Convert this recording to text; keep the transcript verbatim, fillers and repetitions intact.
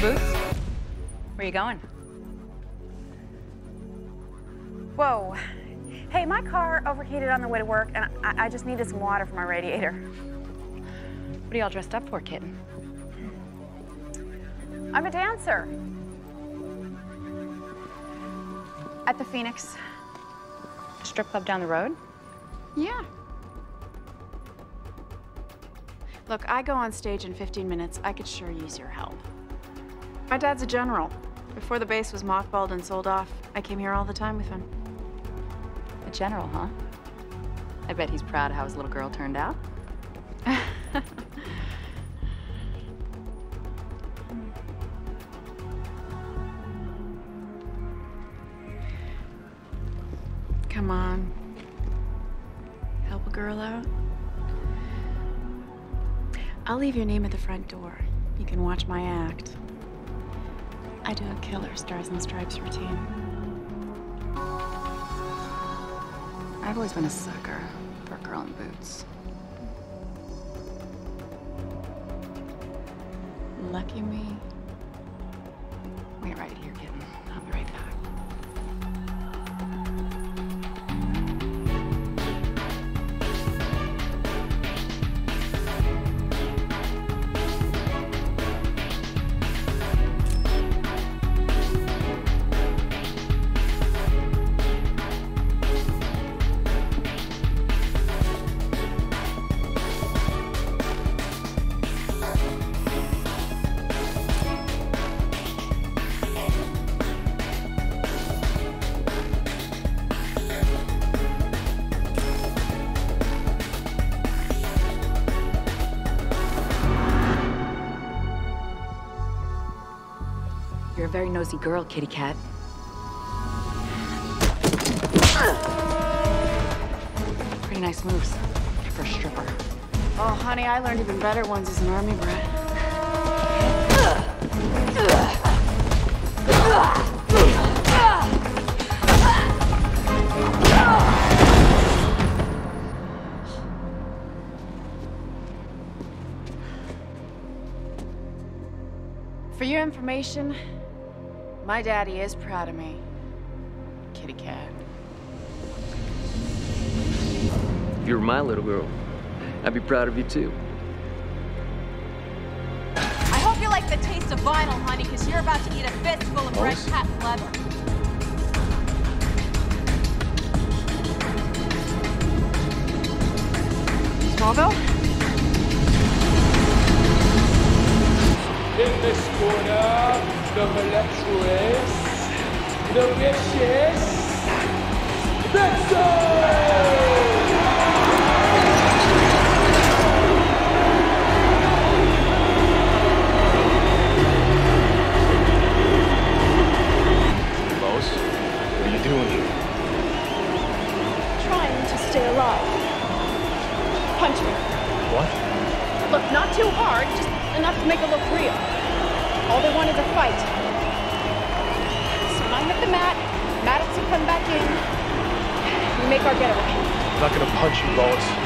Boots? Where you going? Whoa. Hey, my car overheated on the way to work, and I, I just needed some water for my radiator. What are y'all dressed up for, kitten? I'm a dancer. At the Phoenix. Strip club down the road? Yeah. Look, I go on stage in fifteen minutes. I could sure use your help. My dad's a general. Before the base was mothballed and sold off, I came here all the time with him. A general, huh? I bet he's proud of how his little girl turned out. Come on. Help a girl out. I'll leave your name at the front door. You can watch my act. I do a killer Stars and Stripes routine. I've always been a sucker for a girl in boots. Lucky me. Wait right here, kitten. I'll be right back. You're a very nosy girl, kitty cat. Pretty nice moves for a stripper. Oh, honey, I learned even better ones as an army brat. For your information, my daddy is proud of me, kitty cat. If you were my little girl, I'd be proud of you too. I hope you like the taste of vinyl, honey, because you're about to eat a fistful of red patent leather. Smallville? In this corner, the voluptuous, the vicious, Vixen! Lois, what are you doing here? Trying to stay alive. Punch me. What? Look, not too hard, just enough to make it look real. All they wanted to fight. So I hit the mat. Maddox will come back in. We make our getaway. I'm not gonna punch you, Lois.